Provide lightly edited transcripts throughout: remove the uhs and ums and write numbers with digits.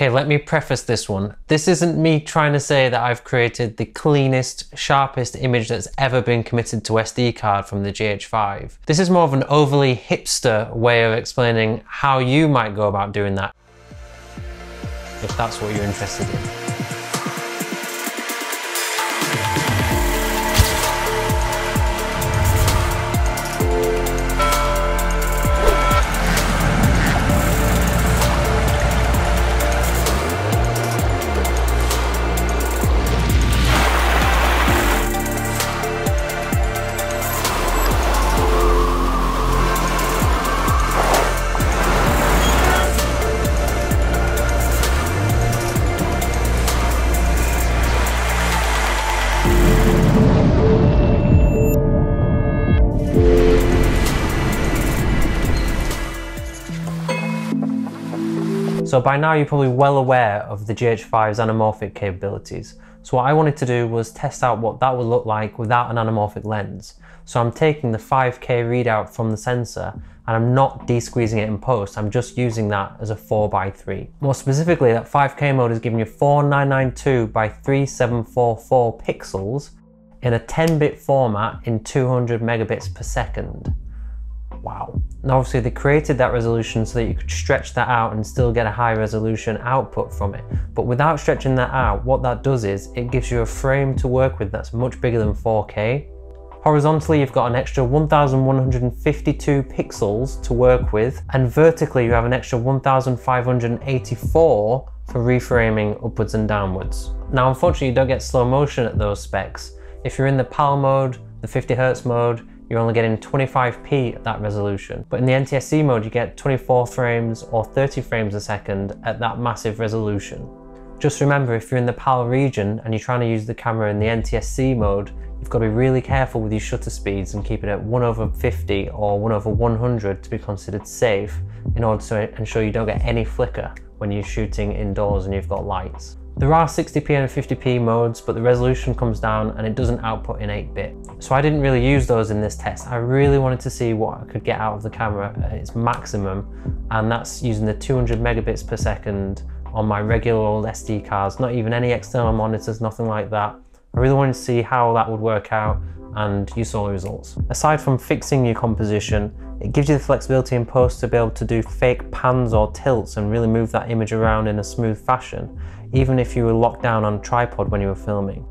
Okay, let me preface this one. This isn't me trying to say that I've created the cleanest, sharpest image that's ever been committed to SD card from the GH5. This is more of an overly hipster way of explaining how you might go about doing that, if that's what you're interested in. So by now you're probably well aware of the GH5's anamorphic capabilities. So what I wanted to do was test out what that would look like without an anamorphic lens. So I'm taking the 5K readout from the sensor and I'm not de-squeezing it in post, I'm just using that as a 4x3. More specifically, that 5K mode is giving you 4992 by 3744 pixels in a 10-bit format in 200 megabits per second. Wow. Now obviously they created that resolution so that you could stretch that out and still get a high resolution output from it. But without stretching that out, what that does is it gives you a frame to work with that's much bigger than 4K. Horizontally, you've got an extra 1152 pixels to work with, and vertically you have an extra 1584 for reframing upwards and downwards. Now unfortunately you don't get slow motion at those specs. If you're in the PAL mode, the 50Hz mode, you're only getting 25p at that resolution. But in the NTSC mode, you get 24 frames or 30 frames a second at that massive resolution. Just remember, if you're in the PAL region and you're trying to use the camera in the NTSC mode, you've got to be really careful with your shutter speeds and keep it at 1/50 or 1/100 to be considered safe, in order to ensure you don't get any flicker when you're shooting indoors and you've got lights. There are 60p and 50p modes, but the resolution comes down and it doesn't output in 8-bit. So I didn't really use those in this test. I really wanted to see what I could get out of the camera at its maximum, and that's using the 200 megabits per second on my regular old SD cards, not even any external monitors, nothing like that. I really wanted to see how that would work out, and you saw the results. Aside from fixing your composition, it gives you the flexibility in post to be able to do fake pans or tilts and really move that image around in a smooth fashion, even if you were locked down on a tripod when you were filming.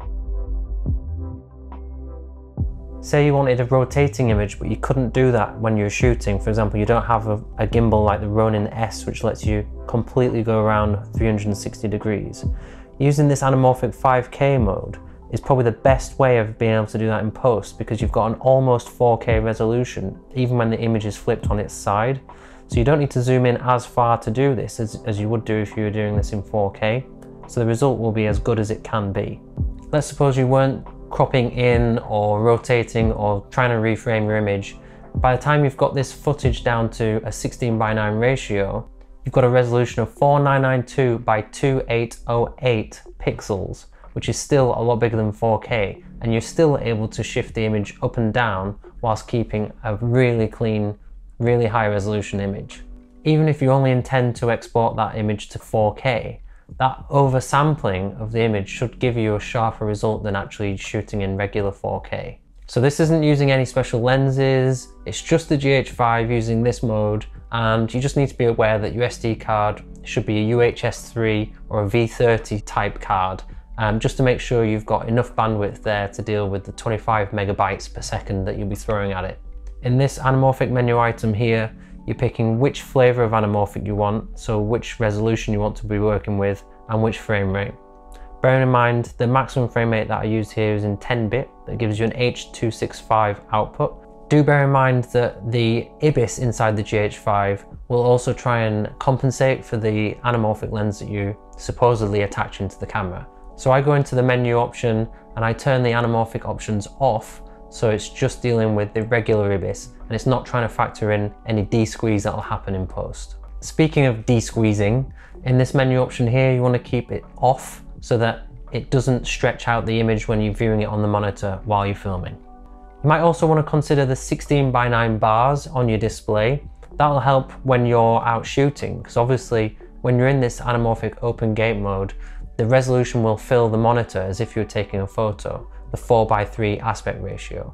Say you wanted a rotating image, but you couldn't do that when you were shooting. For example, you don't have a gimbal like the Ronin-S, which lets you completely go around 360 degrees. Using this anamorphic 5K mode is probably the best way of being able to do that in post, because you've got an almost 4K resolution, even when the image is flipped on its side. So you don't need to zoom in as far to do this as you would do if you were doing this in 4K. So the result will be as good as it can be. Let's suppose you weren't cropping in or rotating or trying to reframe your image. By the time you've got this footage down to a 16:9 ratio, you've got a resolution of 4992 by 2808 pixels, which is still a lot bigger than 4K, and you're still able to shift the image up and down whilst keeping a really clean, really high resolution image. Even if you only intend to export that image to 4K, that oversampling of the image should give you a sharper result than actually shooting in regular 4K. So this isn't using any special lenses, it's just the GH5 using this mode, and you just need to be aware that your SD card should be a UHS-3 or a V30 type card, just to make sure you've got enough bandwidth there to deal with the 25 megabytes per second that you'll be throwing at it. In this anamorphic menu item here, you're picking which flavor of anamorphic you want, so which resolution you want to be working with and which frame rate. Bearing in mind, the maximum frame rate that I used here is in 10-bit, that gives you an H.265 output. Do bear in mind that the IBIS inside the GH5 will also try and compensate for the anamorphic lens that you supposedly attach into the camera. So I go into the menu option and I turn the anamorphic options off, so it's just dealing with the regular IBIS and it's not trying to factor in any de-squeeze that'll happen in post. Speaking of de-squeezing, in this menu option here you want to keep it off so that it doesn't stretch out the image when you're viewing it on the monitor while you're filming. You might also want to consider the 16:9 bars on your display. That'll help when you're out shooting, because obviously When you're in this anamorphic open gate mode, the resolution will fill the monitor as if you were taking a photo, the 4:3 aspect ratio.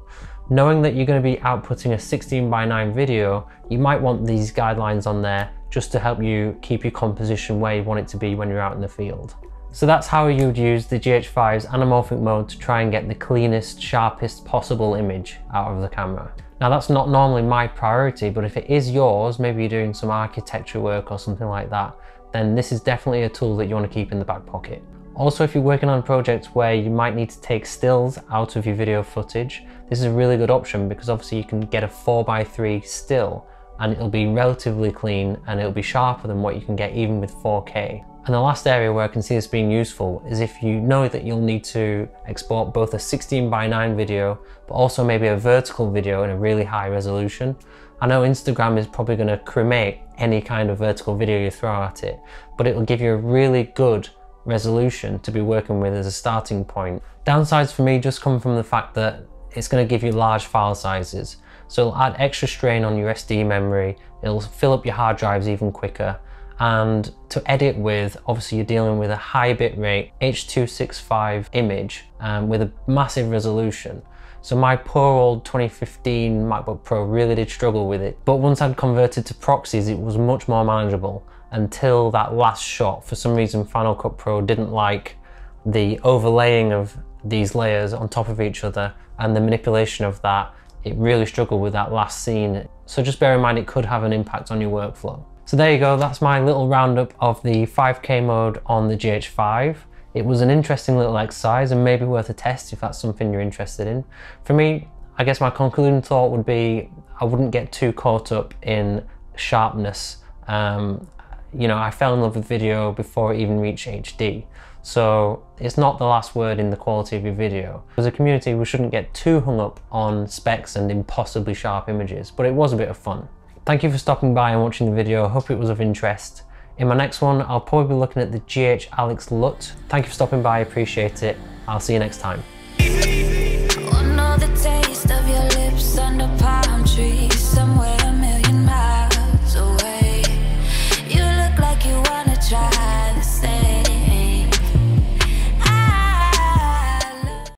Knowing that you're going to be outputting a 16:9 video, you might want these guidelines on there just to help you keep your composition where you want it to be when you're out in the field. So that's how you would use the GH5's anamorphic mode to try and get the cleanest, sharpest possible image out of the camera. Now that's not normally my priority, but if it is yours, maybe you're doing some architecture work or something like that, then this is definitely a tool that you want to keep in the back pocket. Also, if you're working on projects where you might need to take stills out of your video footage, this is a really good option because obviously you can get a 4:3 still and it'll be relatively clean and it'll be sharper than what you can get even with 4K. And the last area where I can see this being useful is if you know that you'll need to export both a 16:9 video, but also maybe a vertical video in a really high resolution. I know Instagram is probably going to cremate any kind of vertical video you throw at it, but it'll give you a really good resolution to be working with as a starting point. Downsides for me just come from the fact that it's going to give you large file sizes. So it'll add extra strain on your SD memory, it'll fill up your hard drives even quicker, and to edit with, obviously you're dealing with a high bit rate H.265 image with a massive resolution. So my poor old 2015 MacBook Pro really did struggle with it, but once I'd converted to proxies it was much more manageable until that last shot. For some reason Final Cut Pro didn't like the overlaying of these layers on top of each other and the manipulation of that. It really struggled with that last scene, so just bear in mind it could have an impact on your workflow. So there you go, that's my little roundup of the 5K mode on the GH5. It was an interesting little exercise and maybe worth a test if that's something you're interested in. For me, I guess my concluding thought would be I wouldn't get too caught up in sharpness. You know, I fell in love with video before it even reached HD. So it's not the last word in the quality of your video. As a community, we shouldn't get too hung up on specs and impossibly sharp images, but it was a bit of fun. Thank you for stopping by and watching the video. I hope it was of interest. In my next one, I'll probably be looking at the GH Alex LUT. Thank you for stopping by, I appreciate it. I'll see you next time. One other taste of your lips under palm trees somewhere.